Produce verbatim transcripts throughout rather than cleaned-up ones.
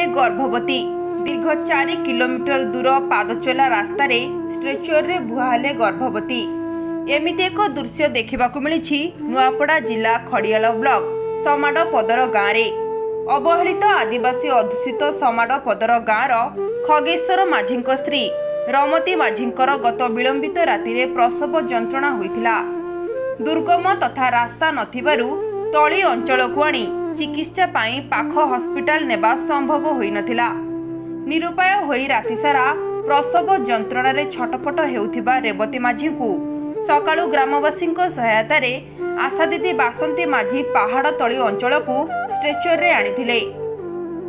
ଥିଲେ गर्भवती। दीर्घ चार किलोमीटर दूर पादचला रास्तार स्ट्रेचर बुहाले गर्भवती। एमती एक दृश्य देखा मिली नुआपड़ा जिला खड़ियाल ब्लक समाड़ पदर गाँव में। अवहेलित आदिवासी अधूषित समाड़ पदर गाँव खगेश्वर माझी स्त्री रमती माझी गत विलंबित राति प्रसव जंत्रणा होता। दुर्गम तथा रास्ता नथिबारु तली अंचल को आनी चिकित्सा पाई पाख हस्पिटाल नेबा संभव होई नथिला। निरुपाय होई राति सारा प्रसव जंत्रणा रे छटपट हेउथिबा रेवती माझी को सकाळू ग्रामवासी सहायत रे आशा दीदी बासंती माझी पहाड़ तली अंचल को स्ट्रेचर रे आनिथिले।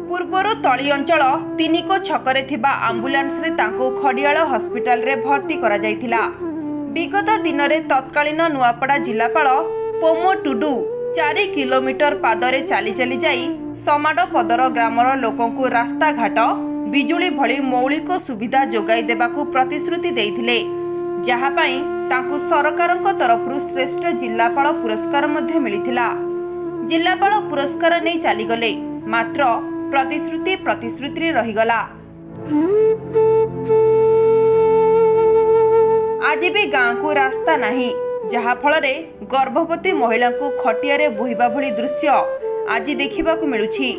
पूर्वर तली अंचल तीनिको छकरे थिबा एम्बुलेंस रे तांको खडियाल हस्पिटाल रे भर्ती करा जायथिला। विगत दिन में तत्कालीन नुआपड़ा जिलापाल पोमो टुडू चार किलोमीटर पादरे चाली चाली जाई समाड़ पदर ग्रामर लोकंकु रास्ताघाट बिजुली भली मौलिक सुविधा जोगाई देबाकु प्रतिश्रुति देइथिले, जहा पाई तांकु सरकारक तरफरु श्रेष्ठ जिलापाल पुरस्कार मध्ये मिलिथिला। जिलापाल पुरस्कार नै चालीगले, मात्र प्रतिश्रुति प्रतिश्रुति रहीगला। आज भी गाँव को रास्ता नहीं, जहा फल गर्भवती महिला को खटिया बोहिबा भली दृश्य आज देखा मिलुछि।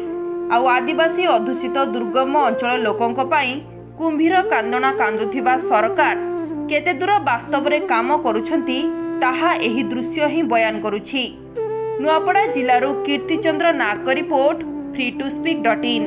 आउ आदिवासी अधूषित दुर्गम अंचल लोकों पाई कुंभीर कांदना कांदुथिबा सरकार केते दूर वास्तव रे काम करुछंती ताहा एही दृश्य ही बयान करुछि। नुआपड़ा जिलारू Kirti Chandra Nag report free to speak dot in.